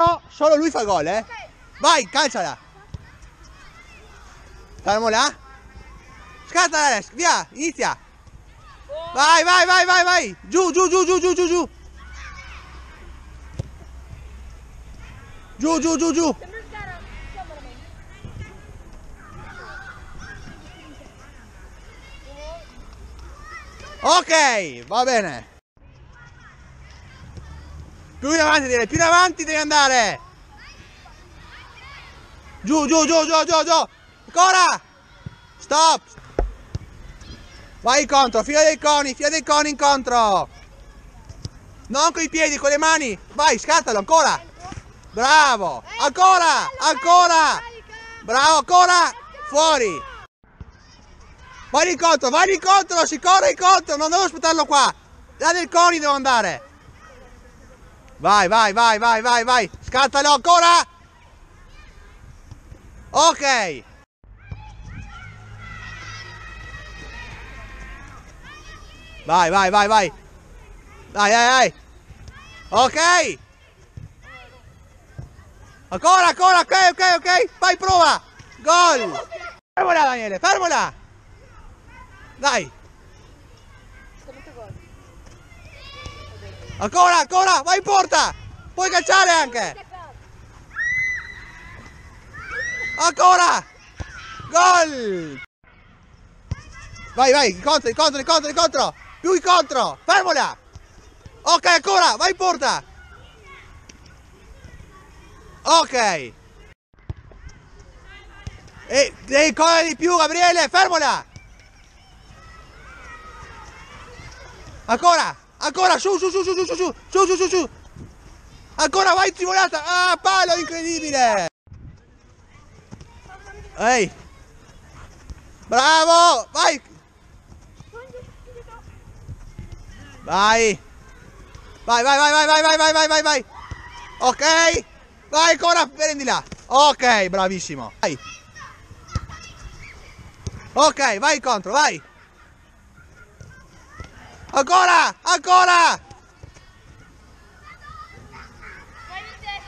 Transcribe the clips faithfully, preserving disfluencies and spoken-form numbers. no, solo lui fa gol, eh. Vai, calciala. Calmo là. Scattala, Alex, via, inizia. Vai, vai, vai, vai, vai. Giù, giù, giù, giù, giù, giù, giù. Giù, giù, giù, giù. Ok, va bene. Più in avanti, direi, più in avanti devi andare. Giù, giù, giù, giù, giù, giù. Ancora. Stop. Vai incontro, fila dei coni, fila dei coni incontro. Non con i piedi, con le mani. Vai, scattalo, ancora. Bravo. Ancora, ancora. Bravo, ancora. Fuori. Vai incontro, vai incontro, si corre incontro, non devo aspettarlo qua. Là del coni devo andare. Vai, vai, vai, vai, vai, vai. Scattalo ancora. Ok. Vai, vai, vai, vai. Dai, dai, dai. Ok. Ancora, ancora, ok, ok, ok. Vai, prova. Gol. Fermola, Daniele, fermola. Dai. Ancora, ancora, vai in porta. Puoi calciare anche. Ancora. Gol. Vai, vai, incontro, incontro, incontro, incontro. Più incontro. Fermola. Ok, ancora, vai in porta. Ok. E devi correre di più, Gabriele, fermola. Ancora, ancora, su, su, su, su, su, su, su, su, su, su, su. Ancora, vai, scivolata. Ah, palo incredibile. Ehi. Bravo, vai. Vai. Vai, vai, vai, vai, vai, vai, vai, vai, vai, vai. Ok. Vai, ancora, prendi là. Ok, bravissimo. Vai. Ok, vai incontro, vai. Ancora! Ancora!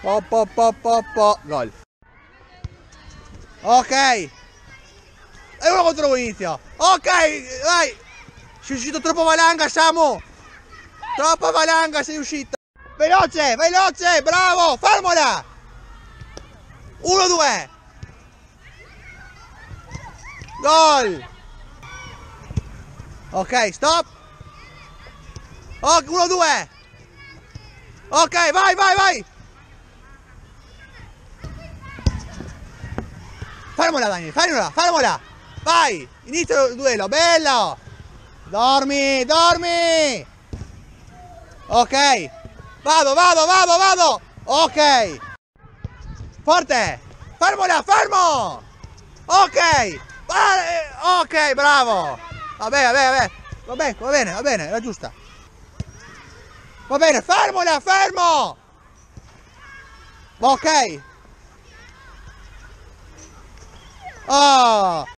Po po po po po. Gol. Ok. E uno contro uno inizio. Ok, vai. Sei uscito troppo valanga, Samu. Troppa valanga sei uscita. Veloce, veloce, bravo. Fermola. Uno, due. Gol. Ok, stop. Ok, uno, due. Ok, vai, vai, vai. Fermola, Dani, fermola, fermola. Vai, inizia il duello, bello. Dormi, dormi. Ok. Vado, vado, vado, vado. Ok. Forte. Fermola, fermo. Ok. Ok, bravo. Vabbè, vabbè, vabbè. Va bene, va bene, va bene, era giusta. Va bene, fermola, fermo! Ok! Oh!